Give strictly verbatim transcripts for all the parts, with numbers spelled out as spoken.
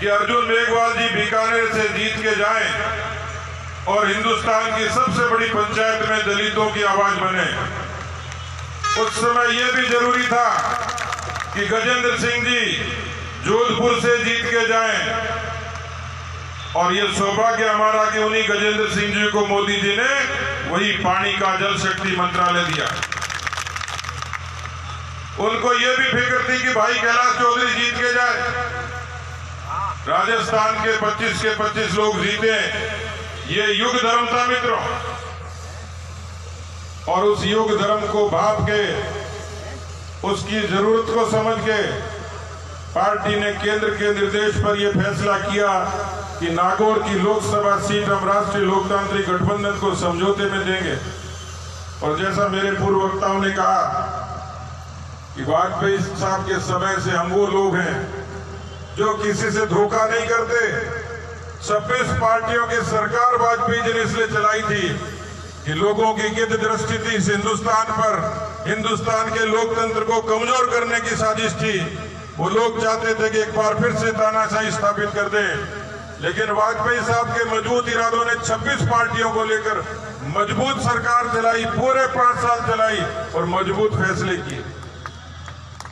कि अर्जुन मेघवाल जी बीकानेर से जीत के जाएं और हिंदुस्तान की सबसे बड़ी पंचायत में दलितों की आवाज बने। उस समय यह भी जरूरी था कि गजेंद्र सिंह जी जोधपुर से जीत के जाएं और यह सौभाग्य हमारा कि उन्हीं गजेंद्र सिंह जी को मोदी जी ने वही पानी का जल शक्ति मंत्रालय दिया। उनको यह भी फिक्र थी कि भाई कैलाश चौधरी जीत के जाए। राजस्थान के पच्चीस के पच्चीस लोग जीते। ये युग धर्म था मित्रों, और उस युग धर्म को भाप के उसकी जरूरत को समझ के पार्टी ने केंद्र के निर्देश पर यह फैसला किया कि नागौर की लोकसभा सीट हम राष्ट्रीय लोकतांत्रिक गठबंधन को समझौते में देंगे। और जैसा मेरे पूर्व वक्ताओं ने कहा कि वाजपेयी साहब के समय से हम वो लोग हैं जो किसी से धोखा नहीं करते। छब्बीस पार्टियों की सरकार वाजपेयी जी ने इसलिए चलाई थी कि लोगों की गिद्ध दृष्टि थी इस हिंदुस्तान पर, हिंदुस्तान के लोकतंत्र को कमजोर करने की साजिश थी। वो लोग चाहते थे कि एक बार फिर से तानाशाही स्थापित कर दे, लेकिन वाजपेयी साहब के मजबूत इरादों ने छब्बीस पार्टियों को लेकर मजबूत सरकार चलाई, पूरे पांच साल चलाई और मजबूत फैसले किए।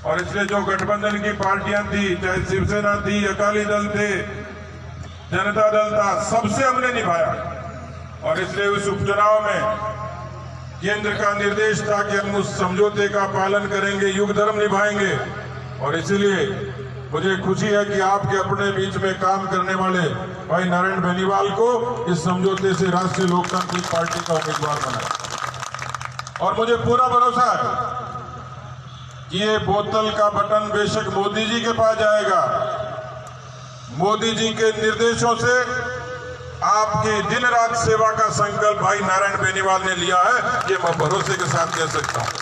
और इसलिए जो गठबंधन की पार्टियां थी, चाहे शिवसेना थी, अकाली दल थे, जनता दल था, सबसे हमने निभाया। और इसलिए उस उपचुनाव में केंद्र का निर्देश था कि हम उस समझौते का पालन करेंगे, युग धर्म निभाएंगे। और इसलिए मुझे खुशी है कि आपके अपने बीच में काम करने वाले भाई नारायण बेनीवाल को इस समझौते से राष्ट्रीय लोकतांत्रिक पार्टी का उम्मीदवार बनाया। और मुझे पूरा भरोसा है ये बोतल का बटन बेशक मोदी जी के पास जाएगा, मोदी जी के निर्देशों से आपकी दिन रात सेवा का संकल्प भाई नारायण बेनीवाल ने लिया है, ये मैं भरोसे के साथ कह सकता हूं।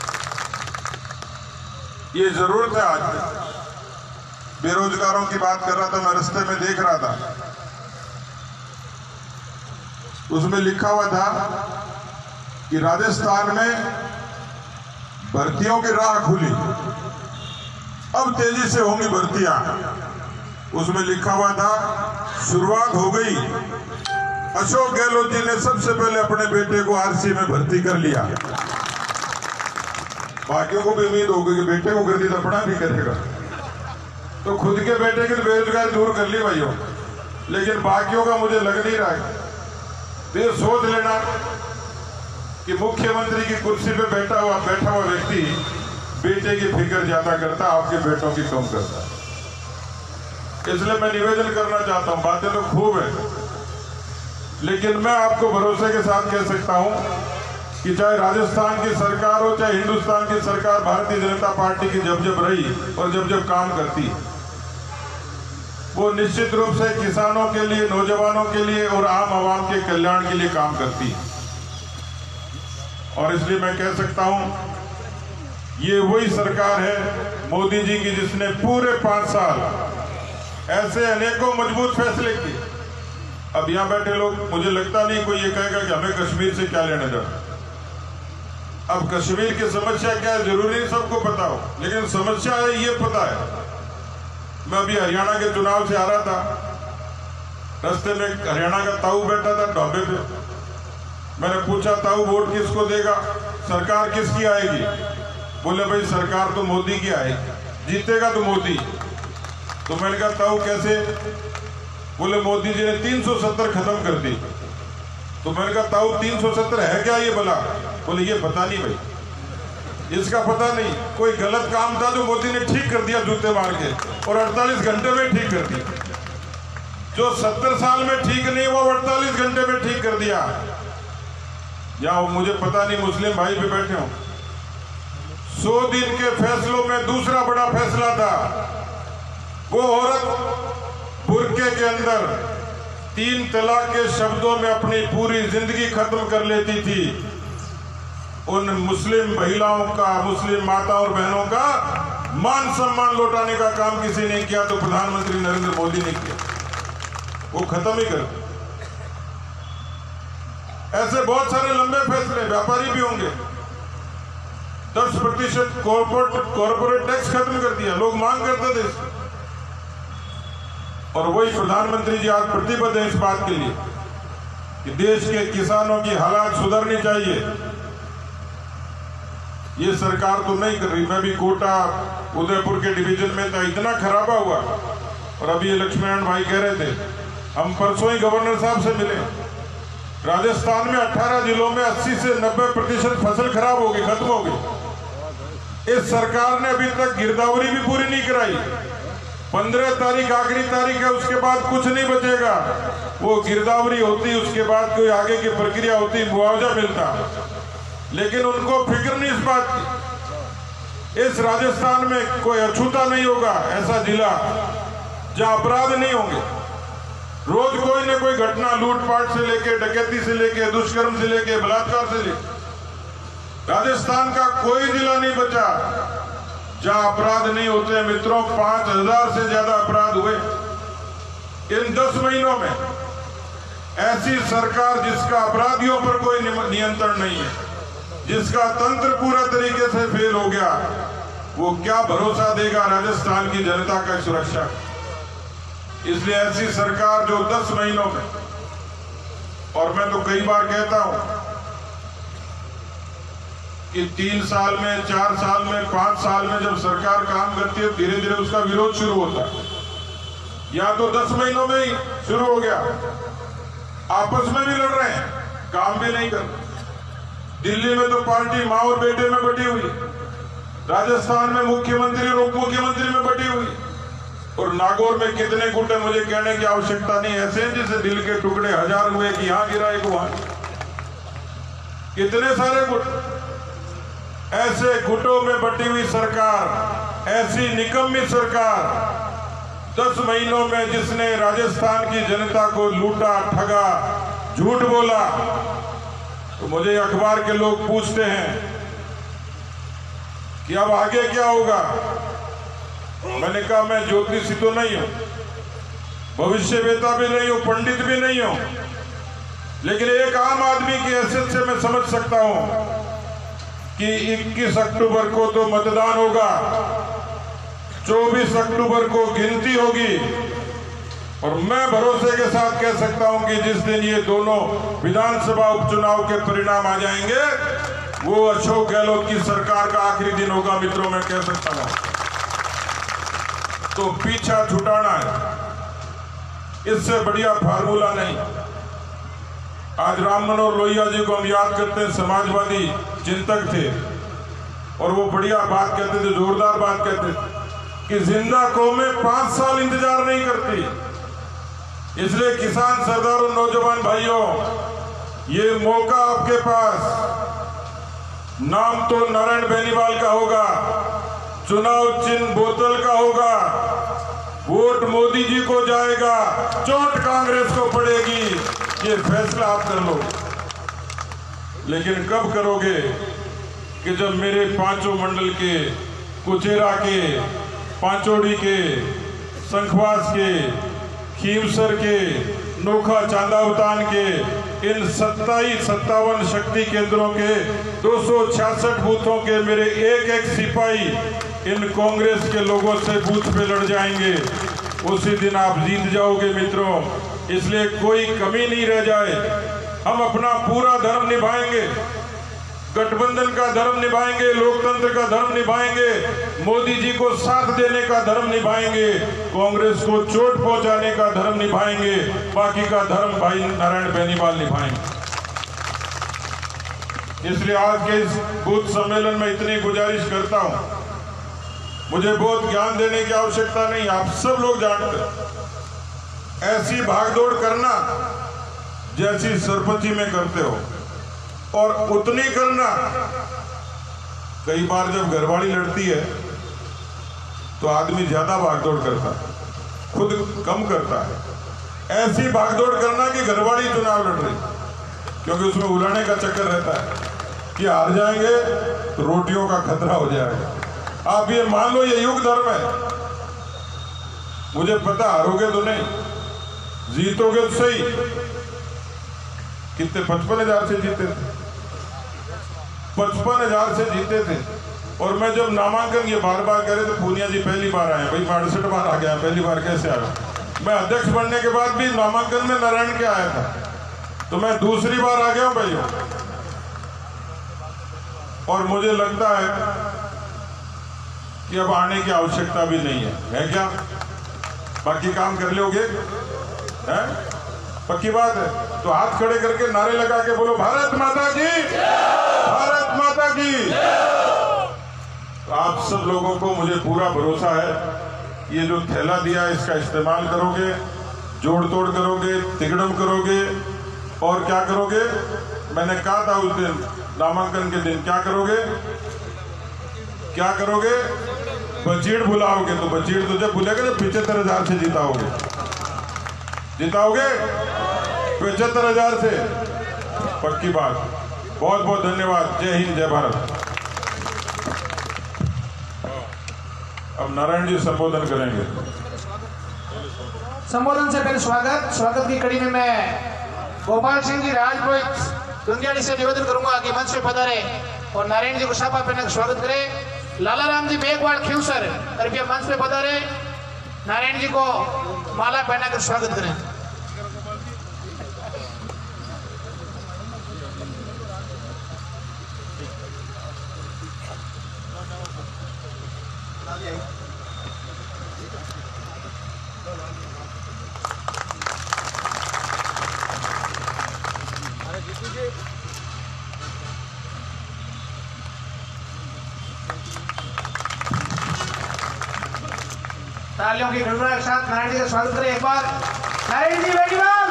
ये जरूरत है। आज बेरोजगारों की बात कर रहा था, मैं रास्ते में देख रहा था, उसमें लिखा हुआ था कि राजस्थान में भर्तियों की राह खुली, अब तेजी से होंगी भर्तियां। उसमें लिखा हुआ था शुरुआत हो गई। अशोक गहलोत जी ने सबसे पहले अपने बेटे को आरसी में भर्ती कर लिया। बाकियों को भी उम्मीद होगी कि बेटे को कर दी तो अपना भी करेगा, तो खुद के बेटे की बेरोजगारी दूर कर ली भाइयों, लेकिन बाकियों का मुझे लग नहीं रहा है। तो ये सोच लेना कि मुख्यमंत्री की कुर्सी पे बैठा हुआ बैठा हुआ व्यक्ति बेटे की फिक्र ज्यादा करता, आपके बेटों की कम करता। इसलिए मैं निवेदन करना चाहता हूं, बातें तो खूब है, लेकिन मैं आपको भरोसे के साथ कह सकता हूं कि चाहे राजस्थान की सरकार हो, चाहे हिंदुस्तान की सरकार, भारतीय जनता पार्टी की जब जब रही और जब जब काम करती, वो निश्चित रूप से किसानों के लिए, नौजवानों के लिए और आम आवाम के कल्याण के लिए काम करती। और इसलिए मैं कह सकता हूं ये वही सरकार है मोदी जी की जिसने पूरे पांच साल ऐसे अनेकों मजबूत फैसले किए। अब यहां बैठे लोग, मुझे लगता नहीं कोई ये कहेगा कि हमें कश्मीर से क्या लेना देना। अब कश्मीर की समस्या क्या है जरूरी नहीं सबको पता हो, लेकिन समस्या है ये पता है। मैं अभी हरियाणा के चुनाव से आ रहा था, रास्ते में हरियाणा का ताऊ बैठा था ढाबे पे, मैंने पूछा ताऊ वोट किसको देगा, सरकार किसकी आएगी? बोले भाई सरकार तो मोदी की आएगी, जीतेगा तो मोदी। तो मैंने कहा ताऊ कैसे? बोले मोदी जी ने तीन सौ सत्तर खत्म कर दी। तो मैंने कहा ताऊ तीन सौ सत्तर है क्या ये भला? बोले ये पता नहीं भाई, इसका पता नहीं, कोई गलत काम था जो मोदी ने ठीक कर दिया जूते मार के, और अड़तालीस घंटे में ठीक कर दिया। जो सत्तर साल में ठीक नहीं हुआ अड़तालीस घंटे में ठीक कर दिया। या मुझे पता नहीं मुस्लिम भाई भी बैठे हो, सौ दिन के फैसलों में दूसरा बड़ा फैसला था वो औरत बुर्के के अंदर तीन तलाक के शब्दों में अपनी पूरी जिंदगी खत्म कर लेती थी। उन मुस्लिम महिलाओं का, मुस्लिम माता और बहनों का मान सम्मान लौटाने का काम किसी ने किया तो प्रधानमंत्री नरेंद्र मोदी ने किया, वो खत्म ही कर। ऐसे बहुत सारे लंबे फैसले, व्यापारी भी होंगे, दस प्रतिशत कॉर्पोरेट कॉर्पोरेट टैक्स खत्म कर दिया, लोग मांग करते थे। और वही प्रधानमंत्री जी आज प्रतिबद्ध है इस बात के लिए कि देश के किसानों की हालात सुधरनी चाहिए। ये सरकार तो नहीं कर रही। मैं भी कोटा उदयपुर के डिवीजन में था, इतना खराबा हुआ। और अभी ये लक्ष्मीनारायण भाई कह रहे थे, हम परसों ही गवर्नर साहब से मिले। राजस्थान में अठारह जिलों में अस्सी से नब्बे प्रतिशत फसल खराब होगी, खत्म होगी। इस सरकार ने अभी तक गिरदावरी भी पूरी नहीं कराई। पंद्रह तारीख आखिरी तारीख है, उसके बाद कुछ नहीं बचेगा। वो गिरदावरी होती, उसके बाद कोई आगे की प्रक्रिया होती, मुआवजा मिलता, लेकिन उनको फिक्र नहीं इस बात की। इस राजस्थान में कोई अछूता नहीं होगा ऐसा जिला जहां अपराध नहीं होंगे। रोज कोई ना कोई घटना, लूटपाट से लेके, डकैती से लेके, दुष्कर्म से लेके, बलात्कार से लेके, राजस्थान का कोई जिला नहीं बचा जहां अपराध नहीं होते हैं। मित्रों, पांच हजार से ज्यादा अपराध हुए इन दस महीनों में। ऐसी सरकार जिसका अपराधियों पर कोई नियंत्रण नहीं है, जिसका तंत्र पूरा तरीके से फेल हो गया, वो क्या भरोसा देगा राजस्थान की जनता का सुरक्षा? इसलिए ऐसी सरकार जो दस महीनों में, और मैं तो कई बार कहता हूं कि तीन साल में, चार साल में, पांच साल में जब सरकार काम करती है, धीरे धीरे उसका विरोध शुरू होता है। या तो दस महीनों में ही शुरू हो गया, आपस में भी लड़ रहे हैं, काम भी नहीं कर रहे। दिल्ली में तो पार्टी माँ और बेटे में बटी हुई, राजस्थान में मुख्यमंत्री और उप मुख्यमंत्री में बटी हुई, और नागौर में कितने गुट है मुझे कहने की आवश्यकता नहीं। ऐसे जैसे दिल के टुकड़े हजार हुए कि यहाँ गिरा एक वहां, कितने सारे गुट। ऐसे गुटों में बटी हुई सरकार, ऐसी निकम्मी सरकार दस महीनों में, जिसने राजस्थान की जनता को लूटा, ठगा, झूठ बोला। तो मुझे अखबार के लोग पूछते हैं कि अब आगे क्या होगा। मैंने कहा, मैं ज्योतिषी तो नहीं हूं, भविष्यवेता भी नहीं हूं, पंडित भी नहीं हूं, लेकिन एक आम आदमी की हैसियत से मैं समझ सकता हूं कि इक्कीस अक्टूबर को तो मतदान होगा, चौबीस अक्टूबर को गिनती होगी, और मैं भरोसे के साथ कह सकता हूं कि जिस दिन ये दोनों विधानसभा उपचुनाव के परिणाम आ जाएंगे, वो अशोक गहलोत की सरकार का आखिरी दिन होगा। मित्रों, मैं कह सकता हूं तो पीछा छुटाना है, इससे बढ़िया फार्मूला नहीं। आज राम मनोहर लोहिया जी को हम याद करते हैं, समाजवादी चिंतक थे, और वो बढ़िया बात कहते थे, जोरदार बात कहते थे कि जिंदा कौमें पांच साल इंतजार नहीं करती। इसलिए किसान सरदार और नौजवान भाइयों, ये मौका आपके पास। नाम तो नारायण बेनीवाल का होगा, चुनाव चिन्ह बोतल का होगा, वोट मोदी जी को जाएगा, चोट कांग्रेस को पड़ेगी। ये फैसला आप कर लो, लेकिन कब करोगे कि जब मेरे पांचों मंडल के, कुचेरा के, पांचोड़ी के, संखवास के, खीमसर के, नोखा चांदावतान के, इन सत्ताईस सत्तावन शक्ति केंद्रों के दो सौ छियासठ बूथों के मेरे एक एक सिपाही इन कांग्रेस के लोगों से बूथ पे लड़ जाएंगे, उसी दिन आप जीत जाओगे मित्रों। इसलिए कोई कमी नहीं रह जाए, हम अपना पूरा धर्म निभाएंगे, गठबंधन का धर्म निभाएंगे, लोकतंत्र का धर्म निभाएंगे, मोदी जी को साथ देने का धर्म निभाएंगे, कांग्रेस को चोट पहुंचाने का धर्म निभाएंगे। बाकी का धर्म भाई नारायण बेनीवाल निभाएंगे। इसलिए आज के इस बूथ सम्मेलन में इतनी गुजारिश करता हूं, मुझे बहुत ज्ञान देने की आवश्यकता नहीं, आप सब लोग जानते। ऐसी भागदौड़ करना जैसी सरपंची में करते हो, और उतनी करना। कई बार जब घरवाली लड़ती है तो आदमी ज्यादा भागदौड़ करता है, खुद कम करता है। ऐसी भागदौड़ करना कि घरवाली चुनाव लड़ रही, क्योंकि उसमें उलाने का चक्कर रहता है कि हार जाएंगे तो रोटियों का खतरा हो जाएगा। आप ये मान लो, ये युग धर्म है। मुझे पता, हारोगे तो नहीं, जीतोगे तो सही। कितने पचपन हजार से जीते थे, पचपन हजार से जीते थे। और मैं जब नामांकन ये बार बार करे तो पूनिया जी पहली बार आए, भाई मैं अड़सठ बार आ गया, पहली बार कैसे आ गया? मैं अध्यक्ष बनने के बाद भी नामांकन में नारायण के आया था, तो मैं दूसरी बार आ गया हूं भाइयों। और मुझे लगता है कि अब आने की आवश्यकता भी नहीं है, है क्या? बाकी काम कर लोगे, है पक्की बात है। तो हाथ खड़े करके नारे लगा के बोलो भारत माता की, भारत माता की। तो आप सब लोगों को मुझे पूरा भरोसा है, ये जो थैला दिया इसका इस्तेमाल करोगे, जोड़ तोड़ करोगे, तिगड़म करोगे और क्या करोगे? मैंने कहा था उस दिन नामांकन के दिन, क्या करोगे क्या करोगे बचीड़ बुलाओगे। तो बचीड़ तो जब बुलेगा तो पिछहत्तर हजार से जिताओगे, जिताओगे पिछहत्तर हजार से, पक्की बात। बहुत बहुत धन्यवाद, जय हिंद जय भारत। अब नारायण जी संबोधन करेंगे। संबोधन से पहले स्वागत स्वागत की कड़ी में मैं गोपाल सिंह जी राजपुरोहित दुनियाड़ी से निवेदन करूंगा कि मंच पे पधारे और नारायण जी को शापा पहने स्वागत करें। लालाराम जी मेघवाल खियूसर कृपया मंच पे पधारे, नारायण जी को माला पहनाकर स्वागत करें। तालियों की गड़गड़ाहट के साथ नारायण जी का स्वागत करें। एक बार नारायण जी बेनीवाल,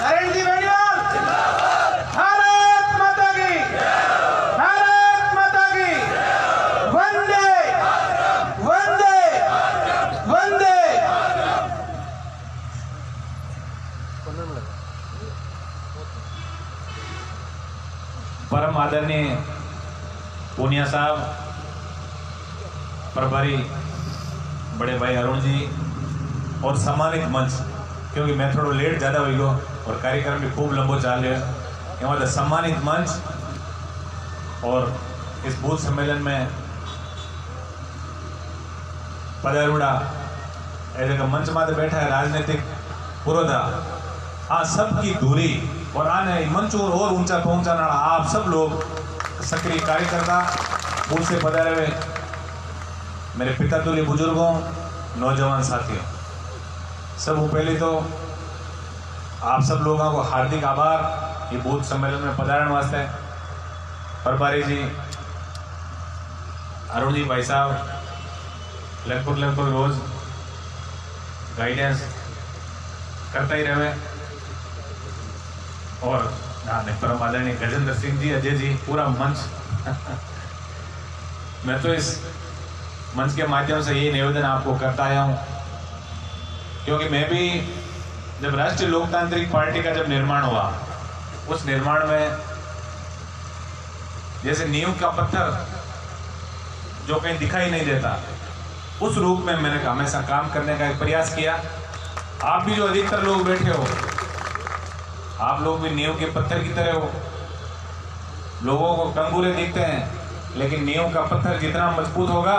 नारायण जी बेनीवाल भारत माता की, भारत माता की, वंदे वंदे वंदे। परम आदरणीय पूनिया साहब, प्रभारी बड़े भाई अरुण जी और सम्मानित मंच, क्योंकि मैं थोड़ा लेट ज़्यादा हो गया और कार्यक्रम भी खूब लंबो चाल रहा, सम्मानित मंच और इस बूथ सम्मेलन में पधारूड़ा ऐसे का मंच मात्र बैठा है राजनीतिक पुरोधा आ सब की दूरी और आने मंच और, और ऊंचा पहुंचाना आप सब लोग सक्रिय कार्यकर्ता बूथ से पधारे हुए मेरे पिता तुल्य बुजुर्गों नौजवान साथियों, सब पहले तो आप सब लोगों को हार्दिक आभार ये बूथ सम्मेलन में पधारण वास्ते। प्रभारी जी अरुण जी भाई साहब लगभग लगभग रोज गाइडेंस करता ही रहे और परम आदरणीय गजेंद्र सिंह जी, अजय जी, पूरा मंच। मैं तो इस मंच के माध्यम से ये निवेदन आपको करता आया हूँ, क्योंकि मैं भी जब राष्ट्रीय लोकतांत्रिक पार्टी का जब निर्माण हुआ उस निर्माण में जैसे नींव का पत्थर जो कहीं दिखाई नहीं देता, उस रूप में मैंने हमेशा काम करने का एक प्रयास किया। आप भी जो अधिकतर लोग बैठे हो, आप लोग भी नींव के पत्थर की तरह हो। लोगों को कंगूरे दिखते हैं, लेकिन नींव का पत्थर जितना मजबूत होगा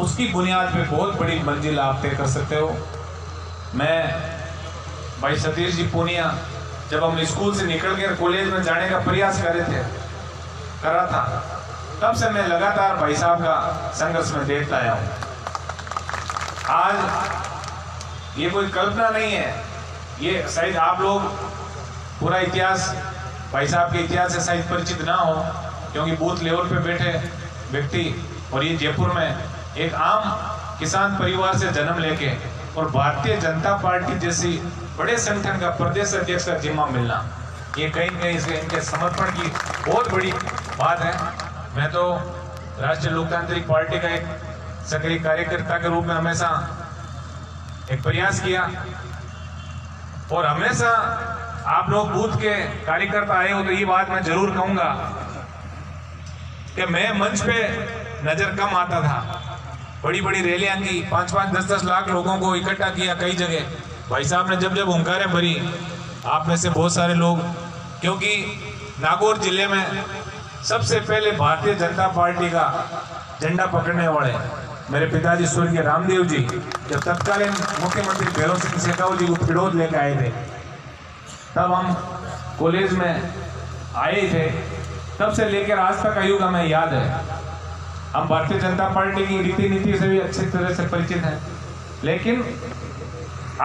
उसकी बुनियाद पे बहुत बड़ी मंजिल आप तय कर सकते हो। मैं भाई सतीश जी पूनिया जब हम स्कूल से निकल कर कॉलेज में जाने का प्रयास कर रहे थे कर रहा था तब से मैं लगातार भाई साहब का संघर्ष में देखता आया हूँ। आज ये कोई कल्पना नहीं है, ये शायद आप लोग पूरा इतिहास भाई साहब के इतिहास से शायद परिचित ना हो, क्योंकि बूथ लेवल पे बैठे व्यक्ति और ये जयपुर में एक आम किसान परिवार से जन्म लेके और भारतीय जनता पार्टी जैसी बड़े संगठन का प्रदेश अध्यक्ष का जिम्मा मिलना, ये कहीं कहीं इसके इनके समर्पण की बहुत बड़ी बात है। मैं तो राष्ट्रीय लोकतांत्रिक पार्टी का एक सक्रिय कार्यकर्ता के रूप में हमेशा एक प्रयास किया और हमेशा आप लोग बूथ के कार्यकर्ता आए हो तो ये बात मैं जरूर कहूँगा कि मैं मंच पे नजर कम आता था। बड़ी बड़ी रैलियां की, पाँच पाँच दस दस लाख लोगों को इकट्ठा किया कई जगह। भाई साहब ने जब जब हुंकारें भरी, आप में से बहुत सारे लोग, क्योंकि नागौर जिले में सबसे पहले भारतीय जनता पार्टी का झंडा पकड़ने वाले मेरे पिताजी स्वर्गीय रामदेव जी जब तत्कालीन मुख्यमंत्री भैरों सिंह शेखावत जी को विरोध लेकर आए थे, तब हम कॉलेज में आए थे, तब से लेकर आज तक का युग हमें याद है। हम भारतीय जनता पार्टी की रीति नीति से भी अच्छी तरह से परिचित हैं, लेकिन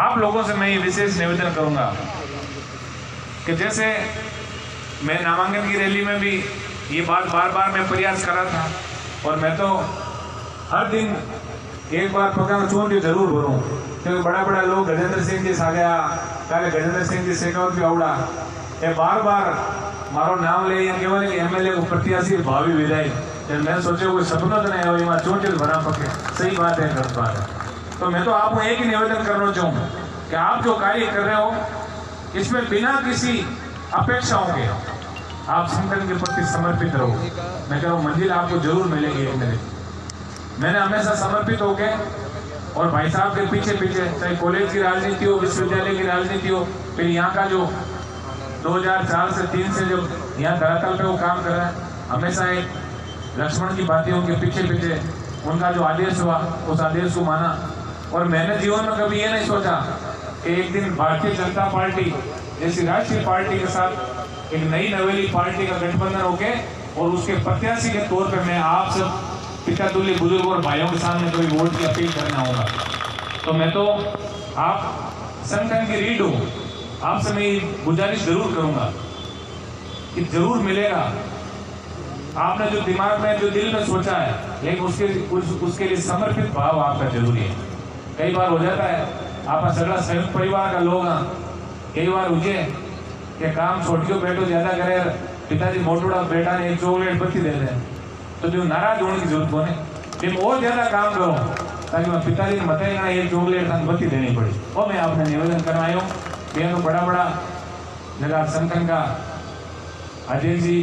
आप लोगों से मैं ये विशेष निवेदन करूँगा कि जैसे मैं नामांकन की रैली में भी ये बात बार बार मैं प्रयास कर रहा था, और मैं तो हर दिन एक बार प्रोग्राम चुन के जरूर भरूँ, क्योंकि बड़ा बड़ा लोग गजेंद्र सिंह जी सागया कल गजेंद्र सिंह जी शेखावत भी आवड़ा ये बार बार मारो नाम ले या केवल एम एल ए को प्रत्याशी भावी विधायक जब मैं सोचे कोई सपना तो नहीं हो यहाँ चुन के भरा पके सही बात है गलत बात है। तो मैं तो आपको एक ही निवेदन करना चाहूँगा कि आप जो कार्य कर रहे हो इसमें बिना किसी अपेक्षाओं के आप संगठन के प्रति समर्पित रहो। मैं कह रहा हूँ मंजिल आपको जरूर मिलेगी एक दिन। मैंने हमेशा समर्पित हो गए और भाई साहब के पीछे पीछे, चाहे कॉलेज की राजनीति हो, विश्वविद्यालय की राजनीति हो, फिर यहाँ का जो दो हज़ार चार से तीन से जो यहाँ धरातल पे वो काम कर रहा है, हमेशा एक लक्ष्मण की बातें उनके पीछे पीछे उनका जो आदेश हुआ उस आदेश को माना। और मैंने जीवन में कभी ये नहीं सोचा कि एक दिन भारतीय जनता पार्टी जैसी राष्ट्रीय पार्टी के साथ एक नई नवेली पार्टी का गठबंधन होके और उसके प्रत्याशी के तौर पे मैं आप सब पिता तुल्य बुजुर्ग और भाइयों के सामने कोई वोट की अपील करना होगा। तो मैं तो आप संगठन की रीढ़ हूँ, आपसे मैं गुजारिश जरूर करूँगा कि जरूर मिलेगा। आपने जो दिमाग में जो दिल में सोचा है, लेकिन उसके उस, उसके लिए समर्पित भाव आपका जरूरी है। कई बार हो जाता है आपका सगड़ा संयुक्त परिवार का लोग कई बार उजे कि काम छोटियों बैठो ज्यादा करे, पिताजी मोटोड़ा बेटा ने एक चॉकलेट बत्ती दे दें तो जो नाराज होने की जरूरत कोने, मैं और ज्यादा काम करो ताकि मैं पिताजी ने बताया ना एक चॉकलेट तक बत्ती देनी पड़ी। और मैं आपने निवेदन करवाया हूँ बड़ा बड़ा जगह संगठन का अजय जी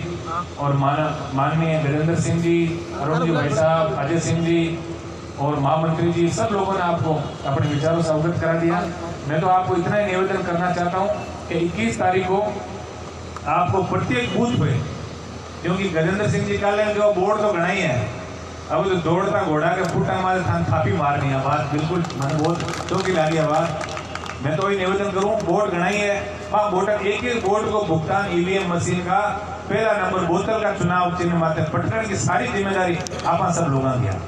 और माननीय नरेंद्र सिंह जी, अरुण जी भाई साहब, अजय सिंह जी और महामंत्री जी, सब लोगों ने आपको अपने विचारों से अवगत करा दिया। मैं तो आपको इतना ही निवेदन करना चाहता हूं कि इक्कीस तारीख को आपको प्रत्येक बूथ पे, क्योंकि गजेंद्र सिंह जी का जो बोर्ड तो घना ही है, अब तो दौड़ता घोड़ा के फूटा मारे थान थापी मारनी है बात, बिल्कुल मन बहुत चौकी लागी है बात। मैं तो ये निवेदन करूँ बोर्ड घना ही है, वहाँ वोटर एक एक बोर्ड को भुगतान ईवीएम मशीन का पहला नंबर बोतल का चुनाव चिन्ह मात्र पटकन की सारी जिम्मेदारी आप सब लोगों ने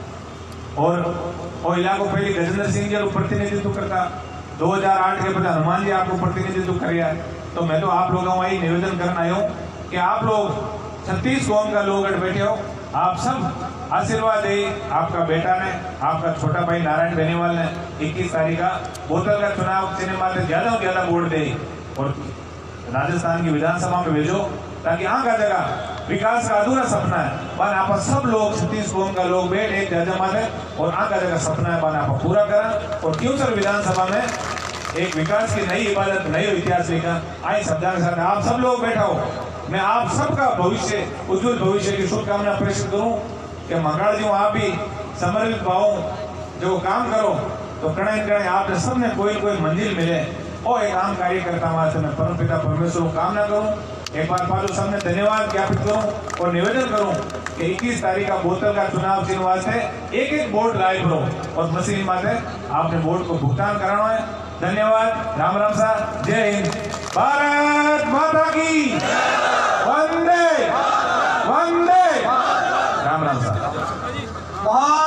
और और इलाको पहले गजेंद्र सिंह जी को प्रतिनिधित्व करता दो हज़ार आठ के बाद हनुमान जी आपको प्रतिनिधित्व कराया। तो मैं तो आप लोगों का निवेदन करना आया हूँ कि आप लोग छत्तीस कौम का लोग बैठे हो, आप सब आशीर्वाद दे। आपका बेटा ने, आपका छोटा भाई नारायण बेनीवाल ने इक्कीस तारीख का बोतल का चुनाव सिनेमा से ज्यादा से ज्यादा वोट दे और राजस्थान की विधानसभा में भेजो, ताकि यहाँ का जगह विकास का अधूरा सपना है बान आप सब लोग छत्तीस कौम का लोग बैठ एक जजमा है और यहाँ का जगह सपना है बान आप पूरा करा और फ्यूचर विधानसभा में एक विकास की नई इबादत नई इतिहास लेकर आए शब्दां के साथ आप सब लोग बैठा हो। मैं आप सबका भविष्य उज्जवल भविष्य की शुभकामना प्रेषित करूँ कि मकड़ा जी आप भी समर्पित पाओ जो काम करो तो कड़े कड़े आप सबने कोई कोई मंजिल मिले और एक आम कार्यकर्ता वहाँ से मैं परम पिता परमेश्वर को कामना करूँ। एक बार पालो सबने धन्यवाद ज्ञापित करूं और निवेदन करूं कि इक्कीस तारीख का बोतल का चुनाव चिन्ह से एक एक वोट लाइव करो और मशीन माते आपने वोट को भुगतान कराना है। धन्यवाद, राम राम साहब, जय हिंद, भारत माता की वंदे वंदे, राम राम साहब।